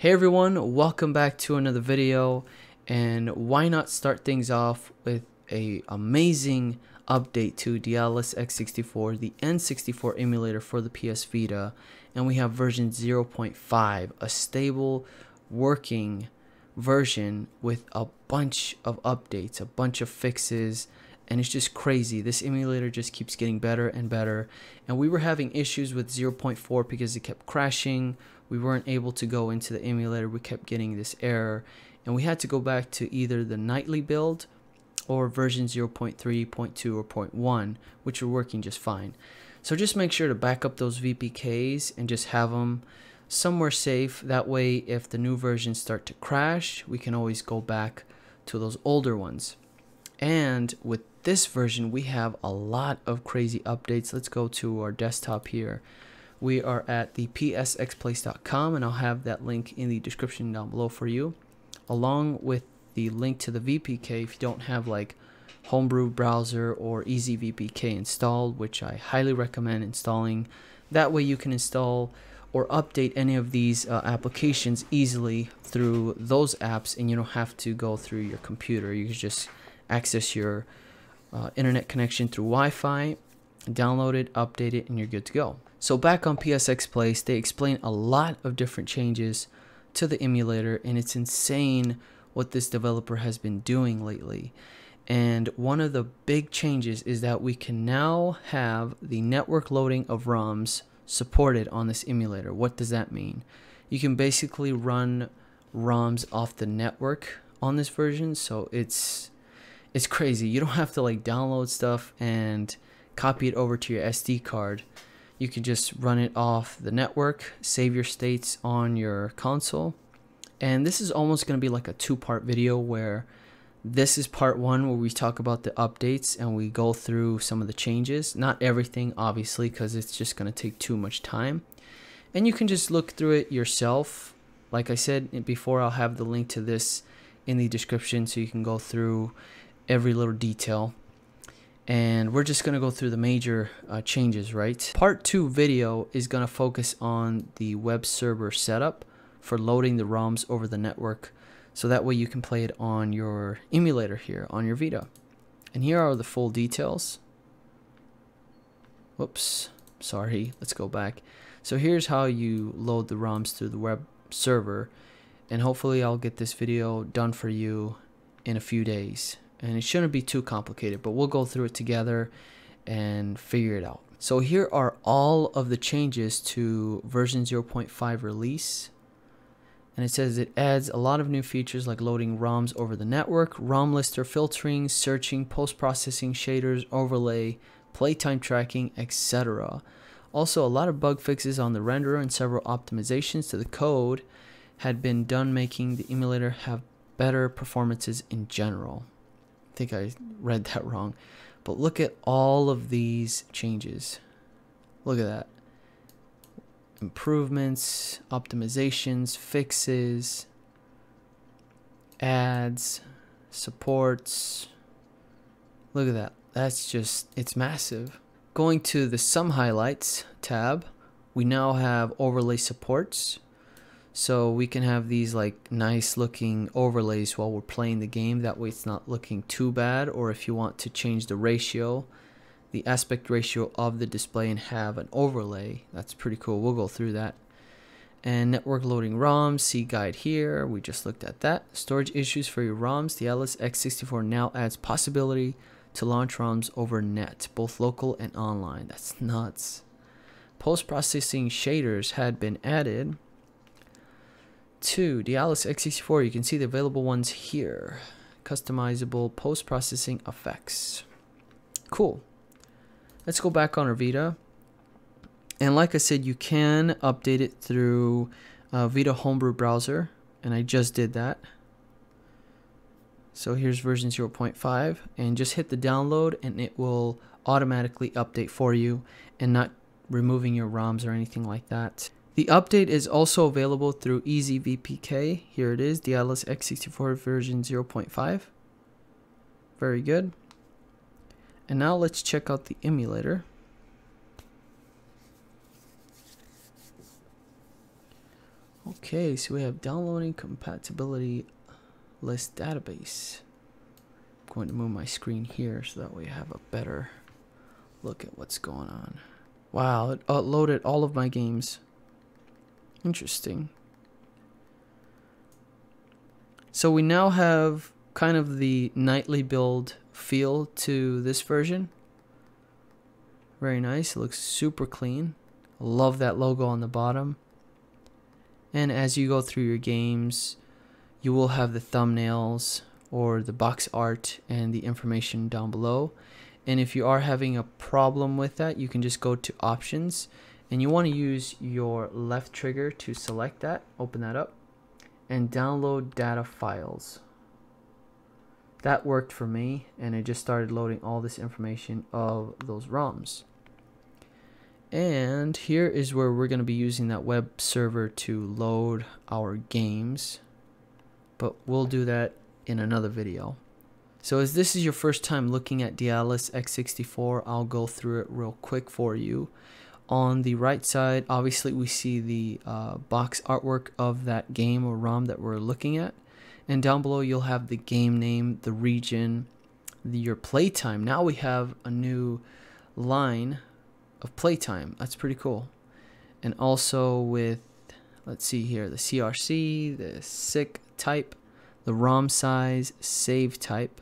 Hey everyone, welcome back to another video, and why not start things off with an amazing update to Daedalus X64, the N64 emulator for the PS Vita, and we have version 0.5, a stable working version with a bunch of updates, a bunch of fixes, and it's just crazy. This emulator just keeps getting better and better, and we were having issues with 0.4 because it kept crashing. We weren't able to go into the emulator, we kept getting this error, and we had to go back to either the nightly build or version 0.3, 0.2, or 0.1, which were working just fine. So just make sure to back up those VPKs and just have them somewhere safe. That way, if the new versions start to crash, we can always go back to those older ones. And with this version, we have a lot of crazy updates. Let's go to our desktop here. We are at the PSXPlace.com, and I'll have that link in the description down below for you, along with the link to the VPK if you don't have like Homebrew Browser or Easy VPK installed, which I highly recommend installing. That way you can install or update any of these applications easily through those apps, and you don't have to go through your computer. You can just access your internet connection through Wi-Fi, download it, update it, and you're good to go. So back on PSX Place, they explain a lot of different changes to the emulator, and it's insane what this developer has been doing lately. And one of the big changes is that we can now have the network loading of ROMs supported on this emulator. What does that mean? You can basically run ROMs off the network on this version, so it's crazy. You don't have to like download stuff and copy it over to your SD card. You can just run it off the network, save your states on your console. And this is almost going to be like a two-part video, where this is part one where we talk about the updates and we go through some of the changes. Not everything, obviously, because it's just going to take too much time. And you can just look through it yourself. Like I said before, I'll have the link to this in the description so you can go through every little detail. And we're just going to go through the major changes, right? Part 2 video is going to focus on the web server setup for loading the ROMs over the network, so that way you can play it on your emulator here on your Vita. And here are the full details. Whoops, sorry, let's go back. So here's how you load the ROMs through the web server, and hopefully I'll get this video done for you in a few days. And it shouldn't be too complicated, but we'll go through it together and figure it out. So here are all of the changes to version 0.5 release. And it says it adds a lot of new features like loading ROMs over the network, ROM lister filtering, searching, post-processing, shaders, overlay, playtime tracking, etc. Also, a lot of bug fixes on the renderer, and several optimizations to the code had been done, making the emulator have better performances in general. I think I read that wrong, but look at all of these changes. Look at that. Improvements, optimizations, fixes, adds, supports. Look at that. That's just, it's massive. Going to the Some Highlights tab, we now have overlay supports. So we can have these like nice looking overlays while we're playing the game. That way it's not looking too bad. Or if you want to change the ratio, the aspect ratio of the display, and have an overlay, that's pretty cool. We'll go through that. And network loading ROMs, see guide here. We just looked at that. Storage issues for your ROMs. The Daedalus X64 now adds possibility to launch ROMs over net, both local and online. That's nuts. Post-processing shaders had been added to Daedalus X64. You can see the available ones here. Customizable post-processing effects. Cool. Let's go back on our Vita. And like I said, you can update it through Vita Homebrew Browser, and I just did that. So here's version 0.5, and just hit the download and it will automatically update for you, and not removing your ROMs or anything like that. The update is also available through Easy VPK. Here it is, Daedalus X64 version 0.5. Very good. And now let's check out the emulator. Okay, so we have downloading compatibility list database. I'm going to move my screen here so that we have a better look at what's going on. Wow, it uploaded all of my games. Interesting. So we now have kind of the nightly build feel to this version. Very nice. It looks super clean. Love that logo on the bottom. And as you go through your games, you will have the thumbnails or the box art and the information down below. And if you are having a problem with that, you can just go to options, and you want to use your left trigger to select that, open that up, and download data files. That worked for me, and it just started loading all this information of those ROMs. And here is where we're going to be using that web server to load our games, but we'll do that in another video. So as this is your first time looking at Daedalus X64, I'll go through it real quick for you. On the right side, obviously we see the box artwork of that game or ROM that we're looking at. And down below you'll have the game name, the region, your playtime. Now we have a new line of playtime. That's pretty cool. And also with, let's see here, the CRC, the SIC type, the ROM size, save type,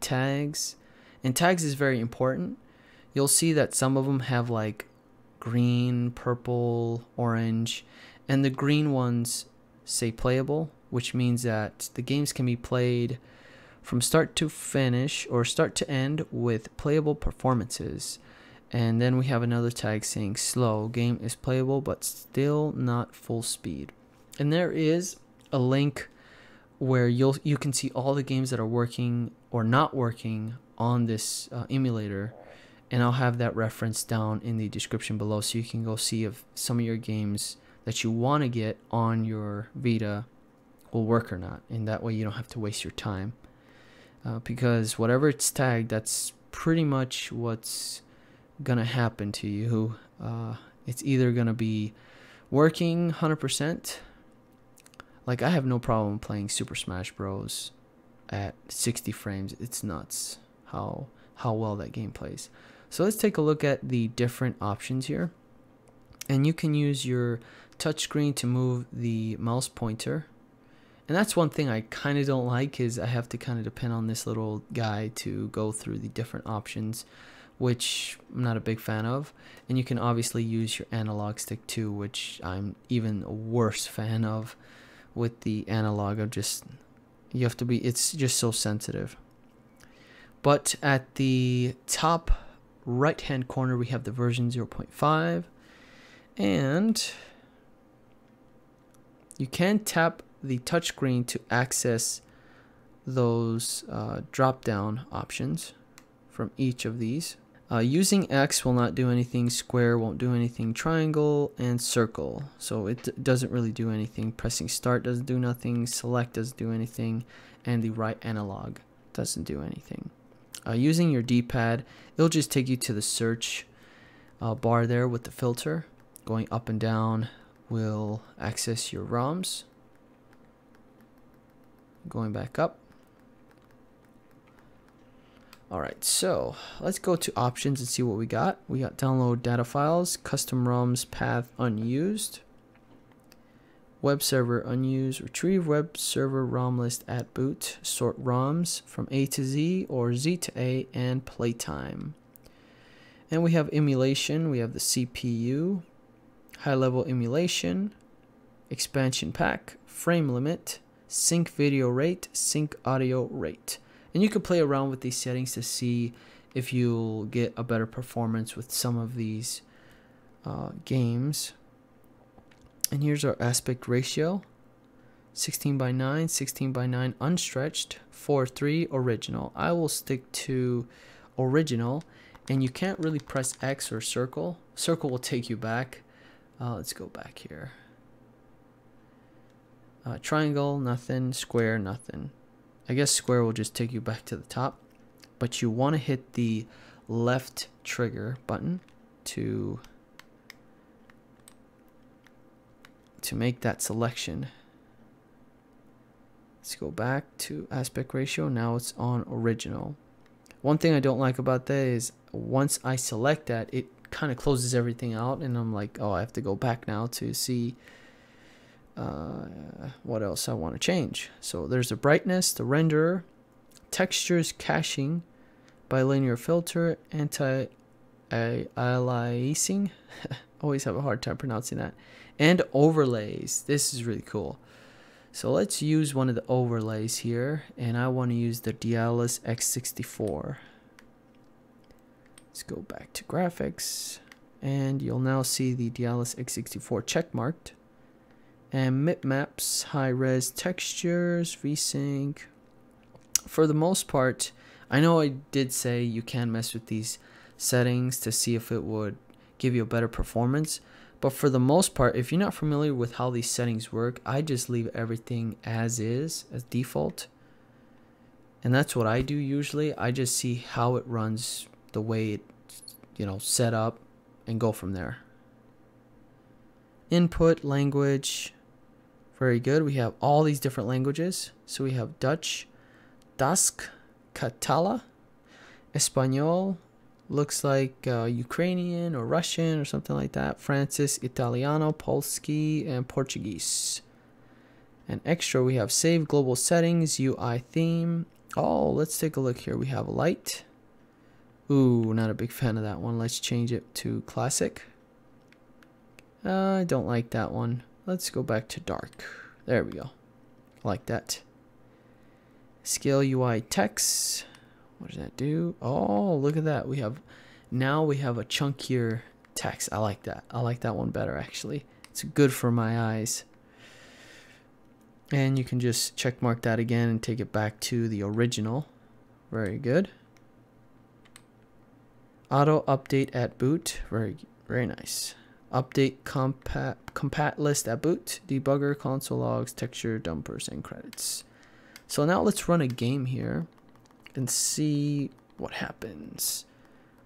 tags. And tags is very important. You'll see that some of them have like green, purple, orange, and the green ones say playable, which means that the games can be played from start to finish or start to end with playable performances. And then we have another tag saying slow. Game is playable but still not full speed. And there is a link where you can see all the games that are working or not working on this emulator. And I'll have that reference down in the description below, so you can go see if some of your games that you want to get on your Vita will work or not. And that way you don't have to waste your time, because whatever it's tagged, that's pretty much what's gonna happen to you. It's either gonna be working 100%. Like, I have no problem playing Super Smash Bros at 60 frames. It's nuts how well that game plays. So let's take a look at the different options here. And you can use your touchscreen to move the mouse pointer. And that's one thing I kind of don't like, is I have to kind of depend on this little guy to go through the different options, which I'm not a big fan of. And you can obviously use your analog stick too, which I'm even a worse fan of. With the analog, of just, you have to be, it's just so sensitive. But at the top right hand corner we have the version 0.5, and you can tap the touchscreen to access those drop down options from each of these. Using X will not do anything, square won't do anything, triangle and circle. So it doesn't really do anything. Pressing start doesn't do nothing, select doesn't do anything, and the right analog doesn't do anything. Using your D-pad, it'll just take you to the search bar there with the filter. Going up and down will access your ROMs. Going back up. Alright, so let's go to options and see what we got. We got download data files, custom ROMs path unused, web server unused, retrieve web server ROM list at boot, sort ROMs from A to Z or Z to A, and playtime. And we have emulation, we have the CPU, high level emulation, expansion pack, frame limit, sync video rate, sync audio rate. And you can play around with these settings to see if you'll get a better performance with some of these games. And here's our aspect ratio. 16:9, 16:9 unstretched, 4:3 original. I will stick to original, and you can't really press X or circle. Circle will take you back. Let's go back here. Triangle, nothing. Square, nothing. I guess square will just take you back to the top, but you want to hit the left trigger button to to make that selection. Let's go back to aspect ratio. Now it's on original. One thing I don't like about that is once I select that, it kind of closes everything out, and I'm like, oh, I have to go back now to see what else I want to change. So there's the brightness, the renderer, textures, caching, bilinear filter, anti-aliasing. Always have a hard time pronouncing that. And overlays. This is really cool. So let's use one of the overlays here, and I want to use the Daedalus X64. Let's go back to graphics, and you'll now see the Daedalus X64 checkmarked. And mipmaps, high res textures, VSync. For the most part, I know I did say you can mess with these settings to see if it would give you a better performance. But for the most part, if you're not familiar with how these settings work, I just leave everything as is, as default. And that's what I do usually. I just see how it runs, the way it, you know, set up, and go from there. Input, language, very good. We have all these different languages. So we have Dutch, Dask, Katala, Espanol, looks like Ukrainian or Russian or something like that, Francis, Italiano, Polski, and Portuguese. And extra, we have save global settings, UI theme. Oh, let's take a look here. We have light. Ooh, not a big fan of that one. Let's change it to classic. I don't like that one. Let's go back to dark. There we go. Like that. Scale UI text. What does that do? Oh, look at that. We have, now we have a chunkier text. I like that. I like that one better, actually. It's good for my eyes. And you can just check mark that again and take it back to the original. Very good. Auto update at boot. Very nice. Update compat list at boot. Debugger, console logs, texture, dumpers, and credits. So now let's run a game here and see what happens.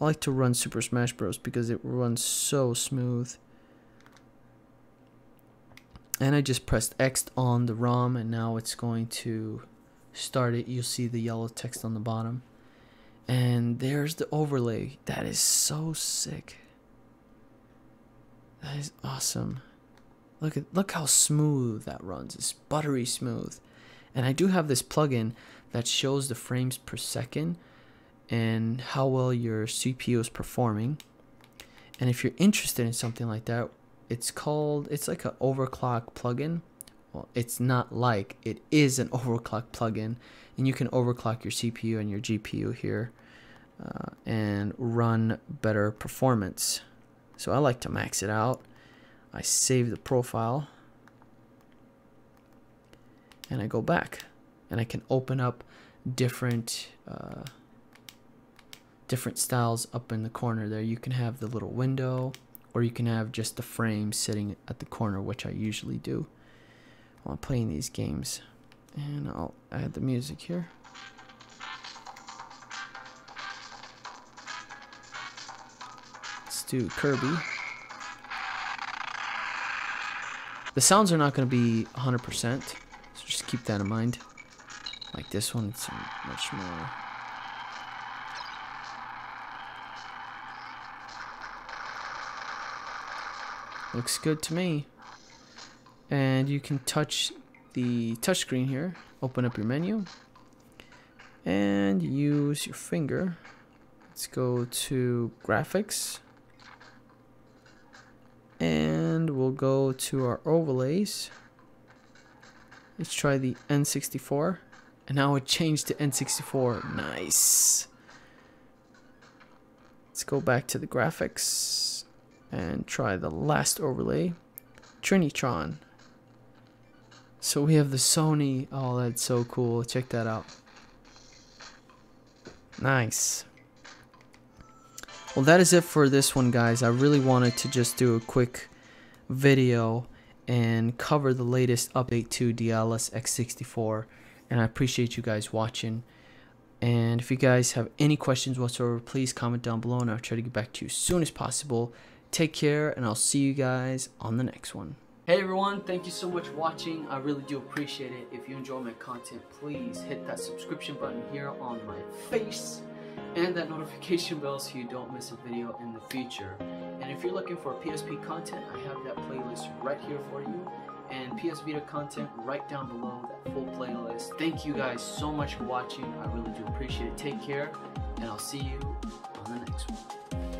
I like to run Super Smash Bros because it runs so smooth. And I just pressed X on the ROM, and now it's going to start it. You'll see the yellow text on the bottom. And there's the overlay. That is so sick. That is awesome. Look how smooth that runs. It's buttery smooth. And I do have this plugin that shows the frames per second and how well your CPU is performing. And if you're interested in something like that, it's like an overclock plugin. Well, it's not like, it is an overclock plugin, and you can overclock your CPU and your GPU here and run better performance. So I like to max it out. I save the profile and I go back, and I can open up different styles up in the corner there. You can have the little window, or you can have just the frame sitting at the corner, which I usually do while playing these games. And I'll add the music here. Let's do Kirby. The sounds are not going to be 100%, so just keep that in mind. Like this one, it's much more. Looks good to me. And you can touch the touchscreen here, open up your menu, and use your finger. Let's go to graphics, and we'll go to our overlays. Let's try the N64. And now it changed to N64. Nice. Let's go back to the graphics and try the last overlay, Trinitron. So we have the Sony. Oh, that's so cool. Check that out. Nice. Well, that is it for this one, guys. I really wanted to just do a quick video and cover the latest update to Daedalus X64. And I appreciate you guys watching. And if you guys have any questions whatsoever, please comment down below, and I'll try to get back to you as soon as possible. Take care, and I'll see you guys on the next one. Hey everyone, thank you so much for watching. I really do appreciate it. If you enjoy my content, please hit that subscription button here on my face and that notification bell so you don't miss a video in the future. And if you're looking for PSP content, I have that playlist right here for you, and PS Vita content right down below, that full playlist. Thank you guys so much for watching. I really do appreciate it. Take care, and I'll see you on the next one.